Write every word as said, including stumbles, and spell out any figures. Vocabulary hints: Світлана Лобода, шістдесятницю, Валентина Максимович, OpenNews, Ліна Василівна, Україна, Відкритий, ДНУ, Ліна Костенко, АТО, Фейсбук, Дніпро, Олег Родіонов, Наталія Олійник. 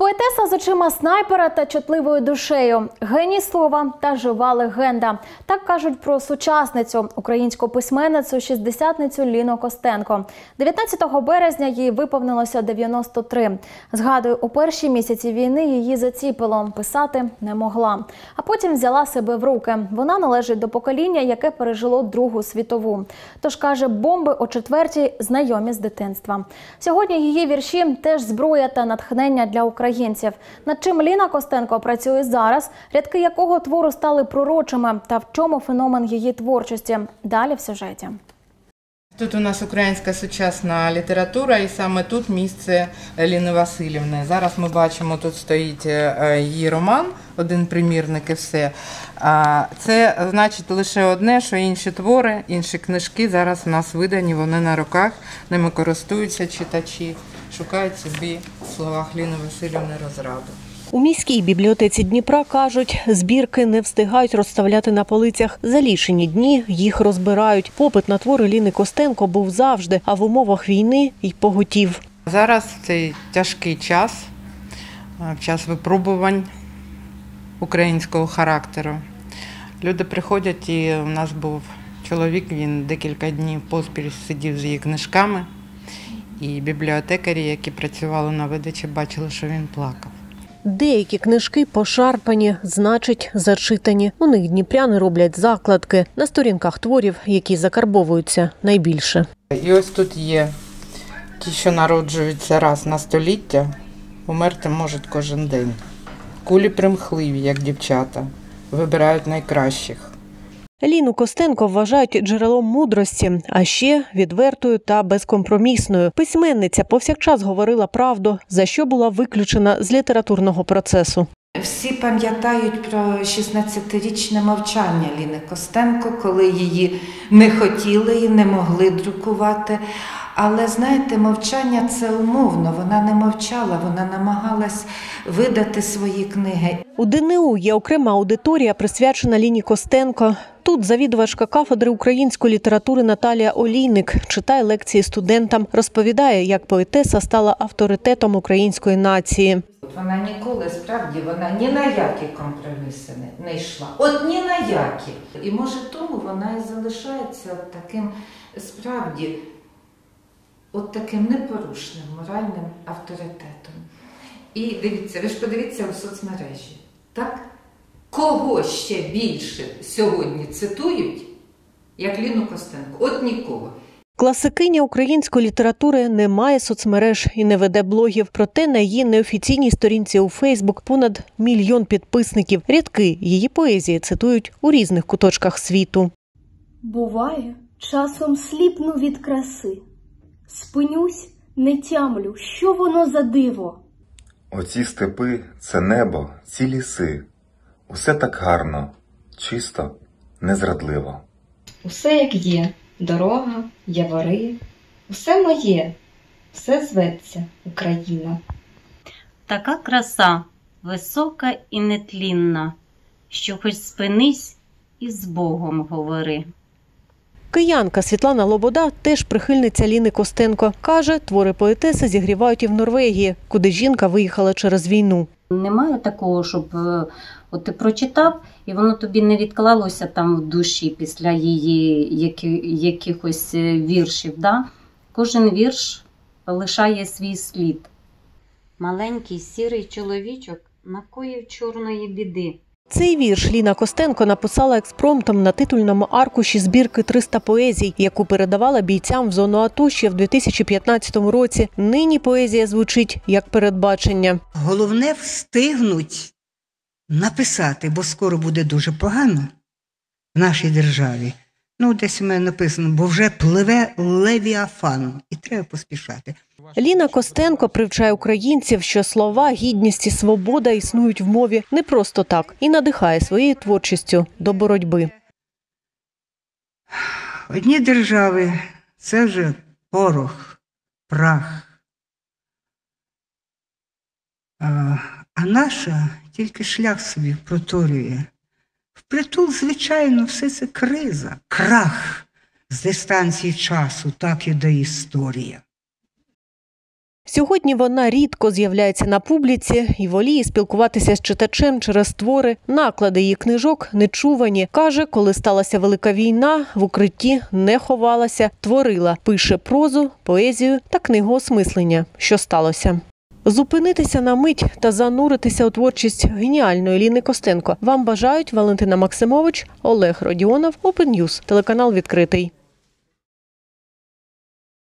Поетеса з очима снайпера та чутливою душею, геній слова та жива легенда. Так кажуть про сучасницю, українську письменницю, шістдесятницю Ліну Костенко. дев'ятнадцятого березня їй виповнилося дев'яносто три. Згадую, у перші місяці війни її заціпило, писати не могла. А потім взяла себе в руки. Вона належить до покоління, яке пережило Другу світову. Тож, каже, бомби о четвертій знайомі з дитинства. Сьогодні її вірші теж зброя та натхнення для українців. Над чим Ліна Костенко працює зараз, рядки якого твору стали пророчими та в чому феномен її творчості – далі в сюжеті. Тут у нас українська сучасна література, і саме тут місце Ліни Василівни. Зараз ми бачимо, тут стоїть її роман, один примірник і все. Це значить лише одне, що інші твори, інші книжки зараз у нас видані, вони на руках, ними користуються читачі, шукають собі в словах Ліни Василівни розраду. У міській бібліотеці Дніпра, кажуть, збірки не встигають розставляти на полицях. За лічені дні їх розбирають. Попит на твори Ліни Костенко був завжди, а в умовах війни й поготів. Зараз цей тяжкий час, час випробувань українського характеру. Люди приходять, і у нас був чоловік, він декілька днів поспіль сидів з її книжками. І бібліотекарі, які працювали на видачі, бачили, що він плакав. Деякі книжки пошарпані, значить, зачитані. У них дніпряни роблять закладки. На сторінках творів, які закарбовуються найбільше. І ось тут є ті, що народжуються раз на століття, померти можуть кожен день. Кулі примхливі, як дівчата, вибирають найкращих. Ліну Костенко вважають джерелом мудрості, а ще відвертою та безкомпромісною. Письменниця повсякчас говорила правду, за що була виключена з літературного процесу. Всі пам'ятають про шістнадцятирічне мовчання Ліни Костенко, коли її не хотіли і не могли друкувати. Але, знаєте, мовчання – це умовно. Вона не мовчала, вона намагалась видати свої книги. У ДНУ є окрема аудиторія, присвячена Ліні Костенко. Тут завідувачка кафедри української літератури Наталія Олійник читає лекції студентам, розповідає, як поетеса стала авторитетом української нації. Вона ніколи, справді, вона ні на які компроміси не йшла. От ні на які. І, може, тому вона і залишається от таким, справді, от таким непорушним моральним авторитетом. І дивіться, ви ж подивіться у соцмережі, так? Кого ще більше сьогодні цитують, як Ліну Костенко? От нікого. Класикиня української літератури не має соцмереж і не веде блогів. Проте на її неофіційній сторінці у Фейсбук понад мільйон підписників. Рядки її поезії цитують у різних куточках світу. Буває, часом сліпну від краси. Спинюсь, не тямлю, що воно за диво. Оці степи – це небо, ці ліси. Усе так гарно, чисто, незрадливо. Усе як є. Дорога, явори. Усе моє. Все зветься Україна. Така краса, висока і нетлінна, що хоч спинись і з Богом говори. Киянка Світлана Лобода теж прихильниця Ліни Костенко. Каже, твори поетеси зігрівають і в Норвегії, куди жінка виїхала через війну. Немає такого, щоб от ти прочитав, і воно тобі не відклалося там в душі після її які, якихось віршів. Да? Кожен вірш лишає свій слід. Маленький сірий чоловічок накоїв чорної біди. Цей вірш Ліна Костенко написала експромтом на титульному аркуші збірки «триста поезій», яку передавала бійцям в зону АТО ще в дві тисячі п'ятнадцятому році. Нині поезія звучить як передбачення. Головне встигнуть написати, бо скоро буде дуже погано в нашій державі. Ну, десь у мене написано, бо вже пливе левіафан, і треба поспішати. Ліна Костенко привчає українців, що слова, гідність і свобода існують в мові не просто так, і надихає своєю творчістю до боротьби. Одні держави – це вже порох, прах. А наша тільки шлях собі проторює. Впритул, звичайно, все це криза, крах з дистанції часу, так і до історії. Сьогодні вона рідко з'являється на публіці і воліє спілкуватися з читачем через твори. Наклади її книжок нечувані. Каже, коли сталася Велика війна, в укритті не ховалася, творила. Пише прозу, поезію та книгоосмислення. Що сталося? Зупинитися на мить та зануритися у творчість геніальної Ліни Костенко вам бажають Валентина Максимович, Олег Родіонов, OpenNews, телеканал «Відкритий».